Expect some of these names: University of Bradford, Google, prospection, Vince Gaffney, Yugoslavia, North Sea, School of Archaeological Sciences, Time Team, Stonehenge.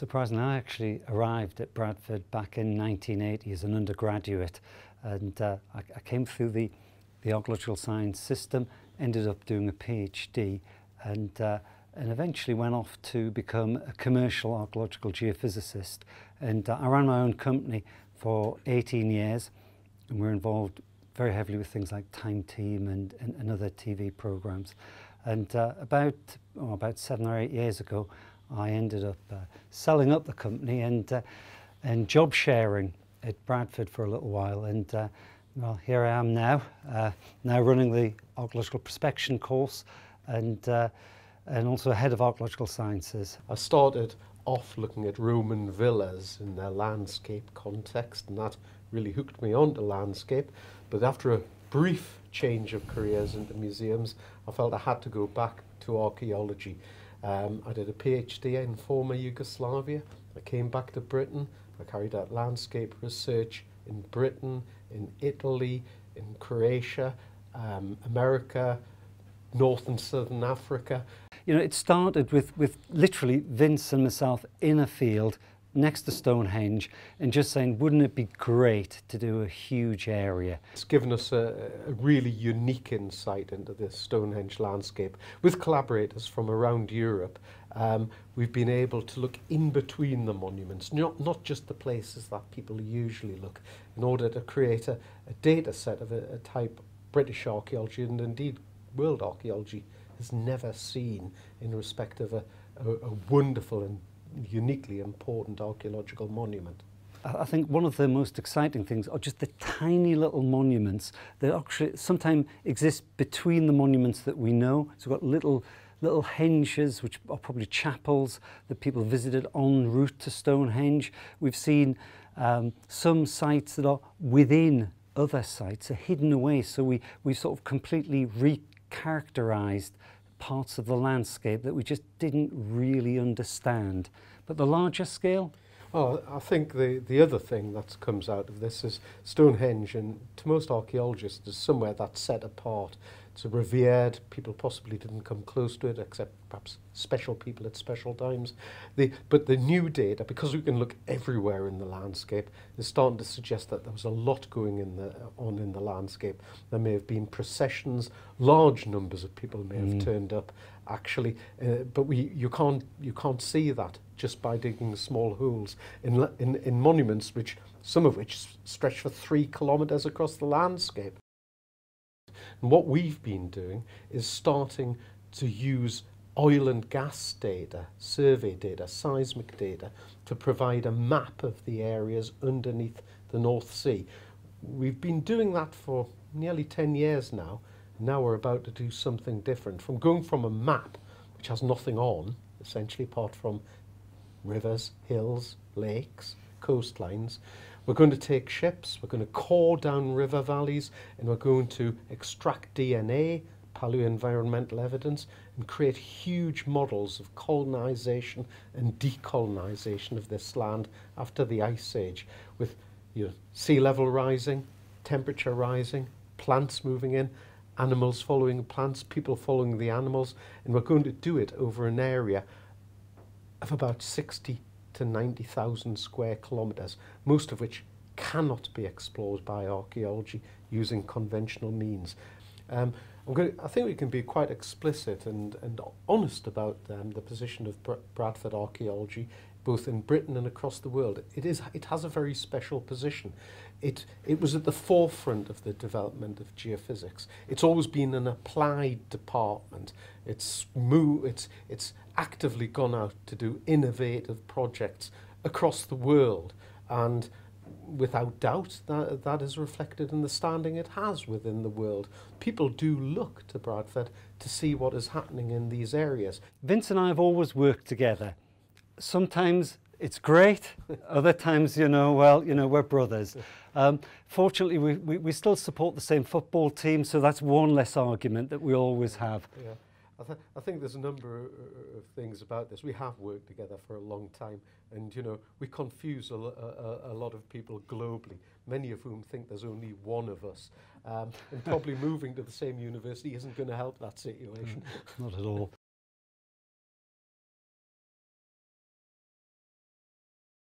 Surprisingly, I actually arrived at Bradford back in 1980 as an undergraduate, and I came through the archaeological science system, ended up doing a PhD, and eventually went off to become a commercial archaeological geophysicist. And I ran my own company for 18 years, and we were involved very heavily with things like Time Team and other TV programs. And about 7 or 8 years ago, I ended up selling up the company and job sharing at Bradford for a little while. And well, here I am now, now running the archaeological prospection course, and also head of archaeological sciences. I started off looking at Roman villas in their landscape context, and that really hooked me onto landscape. But after a brief change of careers into museums, I felt I had to go back to archaeology. I did a PhD in former Yugoslavia. I came back to Britain. I carried out landscape research in Britain, in Italy, in Croatia, America, North and Southern Africa. You know, it started with literally Vince and myself in a field next to Stonehenge and just saying, wouldn't it be great to do a huge area? It's given us a really unique insight into this Stonehenge landscape. With collaborators from around Europe, we've been able to look in between the monuments, not just the places that people usually look, in order to create a data set of a type British archaeology and indeed world archaeology has never seen in respect of a wonderful and uniquely important archaeological monument. I think one of the most exciting things are just the tiny little monuments that actually sometimes exist between the monuments that we know. So we've got little henges, which are probably chapels that people visited en route to Stonehenge. We've seen some sites that are within other sites, are hidden away, so we sort of completely recharacterized parts of the landscape that we just didn't really understand. But the larger scale? Well, I think the other thing that comes out of this is Stonehenge, and to most archaeologists, is somewhere that's set apart. It's revered, people possibly didn't come close to it, except perhaps special people at special times. But the new data, because we can look everywhere in the landscape, is starting to suggest that there was a lot going on in the landscape. There may have been processions, large numbers of people may have turned up, actually, but you can't see that just by digging small holes in monuments, which some of which stretch for 3 kilometres across the landscape. And what we've been doing is starting to use oil and gas data, survey data, seismic data, to provide a map of the areas underneath the North Sea. We've been doing that for nearly 10 years now. Now we're about to do something different. From going from a map, which has nothing on, essentially, apart from rivers, hills, lakes, coastlines, we're going to take ships, we're going to core down river valleys, and we're going to extract DNA, paleoenvironmental evidence, and create huge models of colonisation and decolonisation of this land after the Ice Age, with sea level rising, temperature rising, plants moving in, animals following plants, people following the animals, and we're going to do it over an area of about 60 to 90,000 square kilometres, most of which cannot be explored by archaeology using conventional means. I think we can be quite explicit and honest about the position of Bradford archaeology, both in Britain and across the world. It has a very special position. It was at the forefront of the development of geophysics. It's always been an applied department. It's actively gone out to do innovative projects across the world, and without doubt that is reflected in the standing it has within the world. People do look to Bradford to see what is happening in these areas. Vince and I have always worked together. Sometimes it's great, other times, well, we're brothers. Fortunately, we still support the same football team, so that's one less argument that we always have. Yeah. I think there's a number of things about this. We have worked together for a long time, and we confuse a lot of people globally, many of whom think there's only one of us. And probably moving to the same university isn't going to help that situation. Not at all.